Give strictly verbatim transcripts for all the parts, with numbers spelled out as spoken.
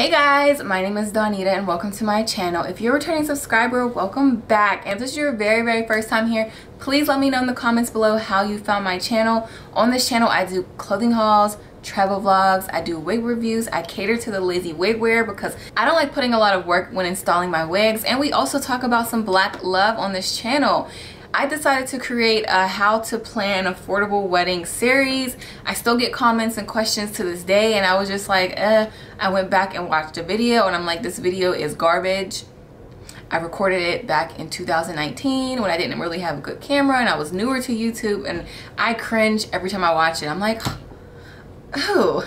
Hey guys, my name is Donita and welcome to my channel. If you're a returning subscriber, welcome back. And if this is your very very first time here, please let me know in the comments below how you found my channel. On this channel I do clothing hauls, travel vlogs, I do wig reviews, I cater to the lazy wig wearer because I don't like putting a lot of work when installing my wigs, and we also talk about some black love on this channel. I decided to create a how to plan an affordable wedding series. I still get comments and questions to this day, and I was just like, eh. I went back and watched a video and I'm like, this video is garbage. I recorded it back in two thousand nineteen when I didn't really have a good camera and I was newer to YouTube, and I cringe every time I watch it. I'm like, oh.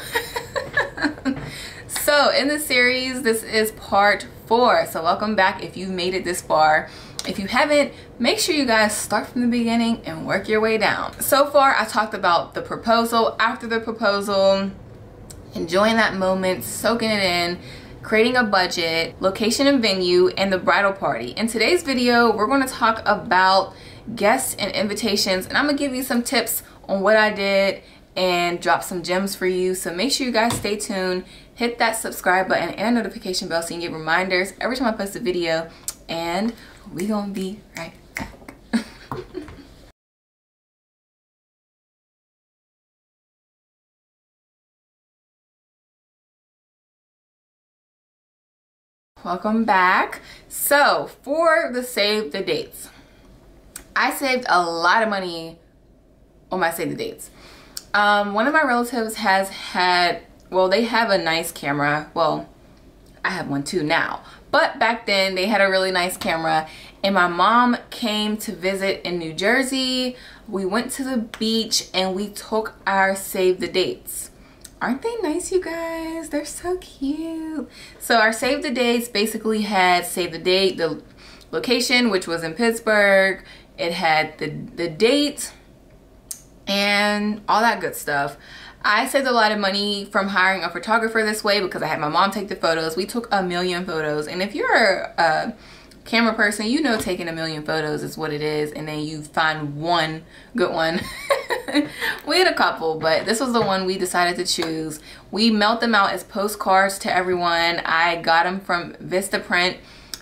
So in this series, this is part four. So welcome back if you've made it this far. If you haven't, make sure you guys start from the beginning and work your way down. So far, I talked about the proposal, after the proposal, enjoying that moment, soaking it in, creating a budget, location and venue, and the bridal party. In today's video, we're going to talk about guests and invitations, and I'm going to give you some tips on what I did and drop some gems for you. So make sure you guys stay tuned, hit that subscribe button and notification bell so you can get reminders every time I post a video, and we gonna be right back. Welcome back. So for the save the dates, I saved a lot of money on my save the dates. Um, one of my relatives has had, well, they have a nice camera. Well, I have one too now, but back then they had a really nice camera, and my mom came to visit in New Jersey. We went to the beach and we took our save the dates. Aren't they nice, you guys? They're so cute. So our save the dates basically had save the date, the location, which was in Pittsburgh. It had the, the date and all that good stuff. I saved a lot of money from hiring a photographer this way because I had my mom take the photos. We took a million photos, and if you're a camera person, you know taking a million photos is what it is, and then you find one good one. We had a couple, but this was the one we decided to choose. We mailed them out as postcards to everyone. I got them from Vistaprint.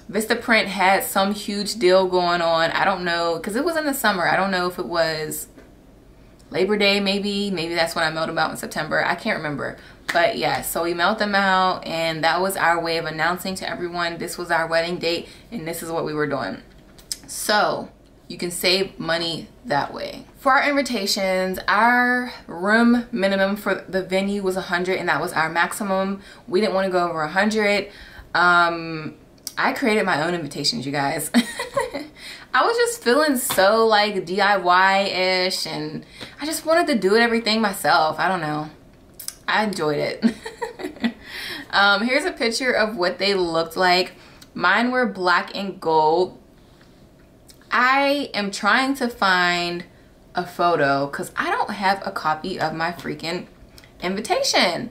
Vistaprint had some huge deal going on. I don't know, because it was in the summer. I don't know if it was Labor Day, maybe. Maybe that's when I mailed them out in September. I can't remember. But yeah, so we mailed them out, and that was our way of announcing to everyone this was our wedding date and this is what we were doing. So you can save money that way. For our invitations, our room minimum for the venue was one hundred, and that was our maximum. We didn't want to go over one hundred. Um, I created my own invitations, you guys. I was just feeling so like D I Y-ish, and I just wanted to do everything myself. I don't know. I enjoyed it. um, here's a picture of what they looked like. Mine were black and gold. I am trying to find a photo because I don't have a copy of my freaking invitation.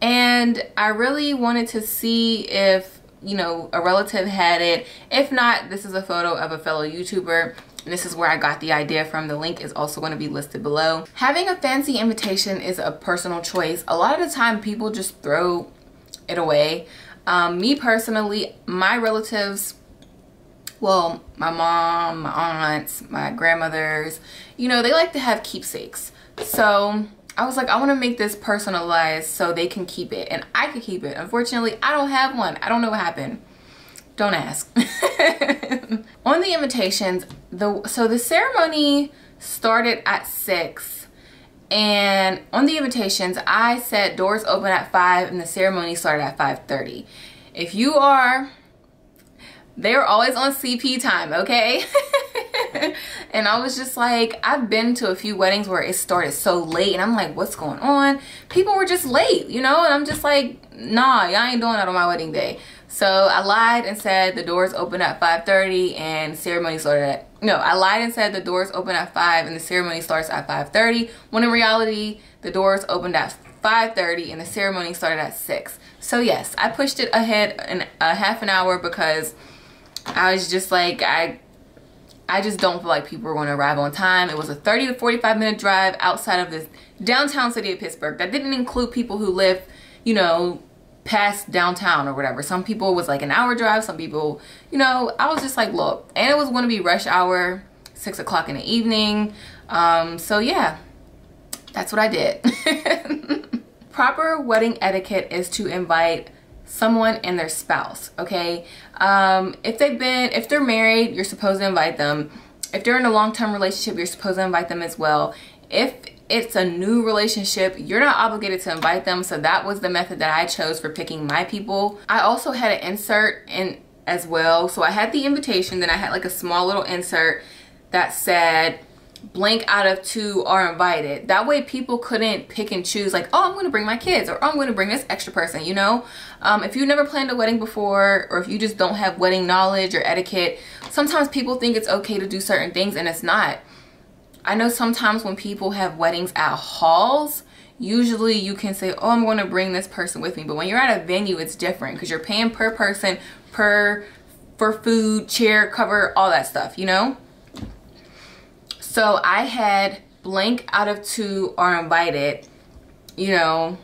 And I really wanted to see if, you know, a relative had it. If not, this is a photo of a fellow YouTuber. And this is where I got the idea from. The link is also going to be listed below. Having a fancy invitation is a personal choice. A lot of the time people just throw it away. Um, me personally, my relatives, well, my mom, my aunts, my grandmothers, you know, they like to have keepsakes. So I was like, I want to make this personalized so they can keep it and I could keep it. Unfortunately, I don't have one. I don't know what happened. Don't ask. On the invitations, the so the ceremony started at six, and on the invitations I said doors open at five and the ceremony started at five thirty. If you are, they're always on C P time, okay? And I was just like, I've been to a few weddings where it started so late and I'm like, what's going on? People were just late, you know? And I'm just like, nah, y'all ain't doing that on my wedding day. So I lied and said the doors open at five thirty and ceremony started at, no, I lied and said the doors open at five and the ceremony starts at five thirty, when in reality, the doors opened at five thirty and the ceremony started at six. So yes, I pushed it ahead in a half an hour because I was just like, I I just don't feel like people were going to arrive on time. It was a thirty to forty-five minute drive outside of this downtown city of Pittsburgh. That didn't include people who live, you know, past downtown or whatever. Some people it was like an hour drive, some people, you know, I was just like, look. And it was going to be rush hour, six o'clock in the evening. Um, so yeah, that's what I did. Proper wedding etiquette is to invite someone and their spouse, okay? Um, if they've been, if they're married, you're supposed to invite them. If they're in a long-term relationship, you're supposed to invite them as well. If it's a new relationship, you're not obligated to invite them. So that was the method that I chose for picking my people. I also had an insert in as well. So I had the invitation, then I had like a small little insert that said blank out of two are invited. That way people couldn't pick and choose like, oh, I'm gonna bring my kids, or oh, I'm gonna bring this extra person, you know? Um, if you've never planned a wedding before, or if you just don't have wedding knowledge or etiquette, sometimes people think it's okay to do certain things and it's not. I know sometimes when people have weddings at halls, usually you can say, oh, I'm gonna bring this person with me. But when you're at a venue, it's different because you're paying per person, per, for food, chair, cover, all that stuff, you know? So I had blank out of two are invited, you know,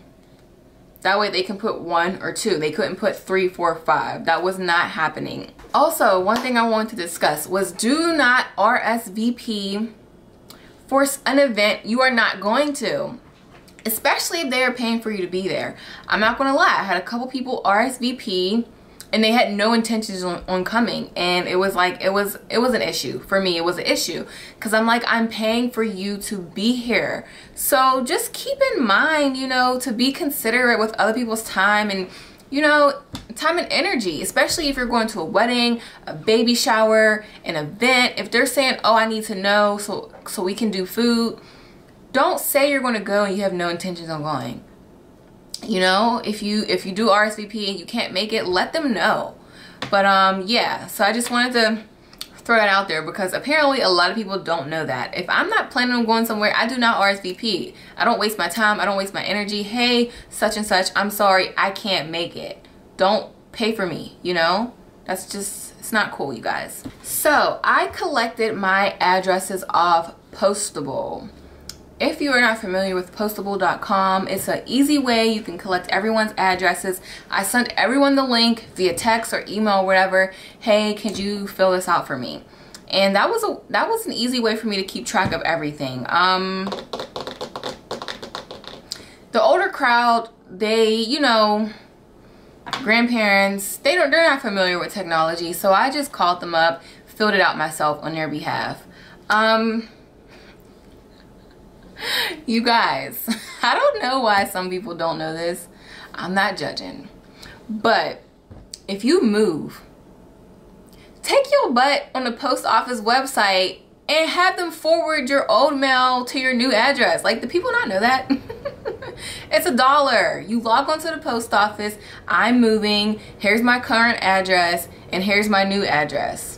that way they can put one or two. They couldn't put three, four, five. That was not happening. Also, one thing I wanted to discuss was do not R S V P for an event you are not going to, especially if they are paying for you to be there. I'm not gonna lie, I had a couple people R S V P and they had no intentions on, on coming, and it was like it was it was an issue for me. It was an issue because I'm like, I'm paying for you to be here, so just keep in mind, you know, to be considerate with other people's time and, you know, time and energy, especially if you're going to a wedding, a baby shower, an event. If they're saying, oh, I need to know so so we can do food, don't say you're going to go and you have no intentions on going. You know, if you if you do R S V P and you can't make it, let them know. But um yeah, so I just wanted to throw that out there because apparently a lot of people don't know that. If I'm not planning on going somewhere, I do not R S V P. I don't waste my time, I don't waste my energy. Hey, such and such, I'm sorry, I can't make it. Don't pay for me, you know? That's just, it's not cool, you guys. So I collected my addresses off Postable. If you are not familiar with postable dot com, it's an easy way you can collect everyone's addresses. I sent everyone the link via text or email, whatever. Hey, could you fill this out for me? And that was a that was an easy way for me to keep track of everything. Um, the older crowd, they, you know, grandparents, they don't they're not familiar with technology, so I just called them up, filled it out myself on their behalf. Um. You guys, I don't know why some people don't know this. I'm not judging. But if you move, take your butt on the post office website and have them forward your old mail to your new address. Like, do people not know that? It's a dollar. You log onto the post office. I'm moving. Here's my current address and here's my new address.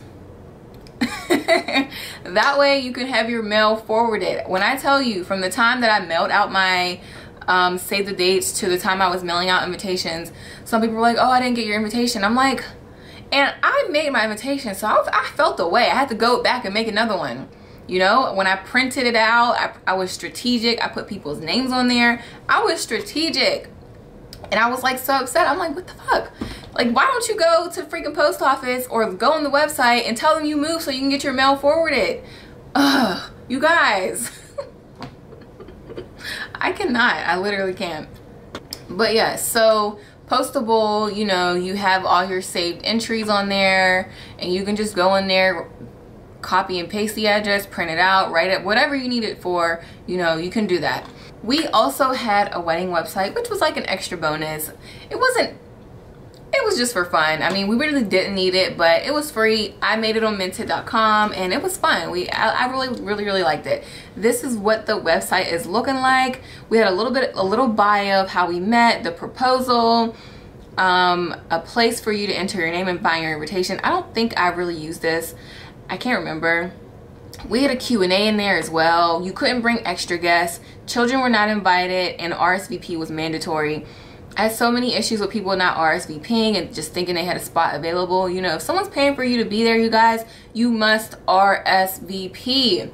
That way you can have your mail forwarded. When I tell you, from the time that I mailed out my um, save the dates to the time I was mailing out invitations, some people were like, oh, I didn't get your invitation. I'm like, and I made my invitation, so I, I felt the way. I had to go back and make another one. You know, when I printed it out, I, I was strategic. I put people's names on there. I was strategic. And I was like so upset. I'm like, what the fuck? Like, why don't you go to the freaking post office or go on the website and tell them you moved so you can get your mail forwarded? Ugh, you guys. I cannot. I literally can't. But yeah, so Postable, you know, you have all your saved entries on there, and you can just go in there, copy and paste the address, print it out, write it, whatever you need it for, you know, you can do that. We also had a wedding website, which was like an extra bonus. It wasn't It was just for fun. I mean, we really didn't need it, but it was free. I made it on minted dot com and it was fun. We, I, I really, really, really liked it. This is what the website is looking like. We had a little bit, a little bio of how we met, the proposal, um, a place for you to enter your name and buy your invitation. I don't think I really used this. I can't remember. We had a Q and A in there as well. You couldn't bring extra guests. Children were not invited and R S V P was mandatory. I had so many issues with people not RSVPing and just thinking they had a spot available. You know, if someone's paying for you to be there, you guys, you must R S V P.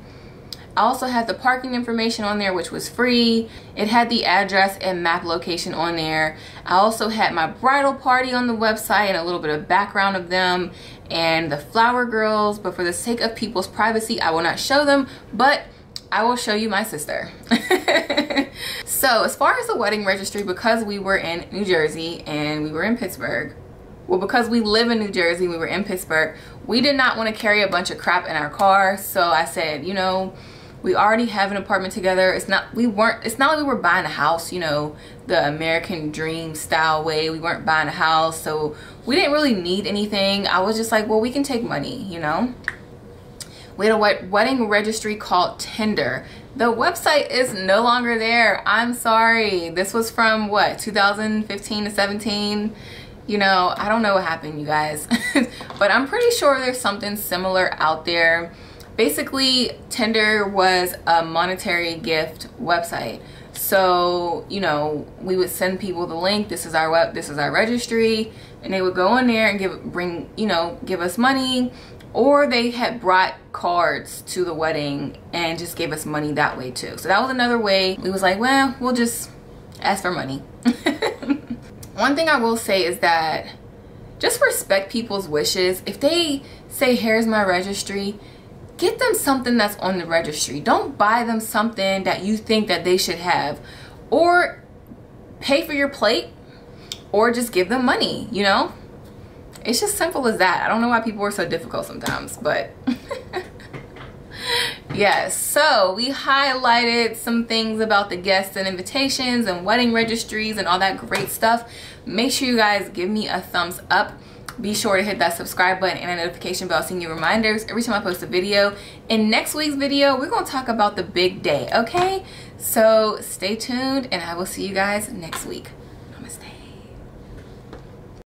I also had the parking information on there, which was free. It had the address and map location on there. I also had my bridal party on the website and a little bit of background of them and the flower girls, but for the sake of people's privacy, I will not show them, but I will show you my sister. So as far as the wedding registry, because we were in New Jersey and we were in Pittsburgh, well, because we live in New Jersey, we were in Pittsburgh, we did not want to carry a bunch of crap in our car. So I said, you know, we already have an apartment together. It's not, we weren't, it's not like we were buying a house, you know, the American dream style way. We weren't buying a house, so we didn't really need anything. I was just like, well, we can take money, you know? We had a wedding registry called Tinder. The website is no longer there. I'm sorry. This was from what, two thousand fifteen to seventeen? You know, I don't know what happened, you guys. But I'm pretty sure there's something similar out there. Basically, Tinder was a monetary gift website. So, you know, we would send people the link, this is our web, this is our registry, and they would go in there and give bring, you know, give us money. Or they had brought cards to the wedding and just gave us money that way too. So that was another way. We was like, well, we'll just ask for money. One thing I will say is that just respect people's wishes. If they say, here's my registry, get them something that's on the registry. Don't buy them something that you think that they should have, or pay for your plate, or just give them money, you know? It's just simple as that. I don't know why people are so difficult sometimes, but yeah. So we highlighted some things about the guests and invitations and wedding registries and all that great stuff. Make sure you guys give me a thumbs up. Be sure to hit that subscribe button and a notification bell so you get reminders every time I post a video. In next week's video, we're going to talk about the big day, okay? So stay tuned and I will see you guys next week.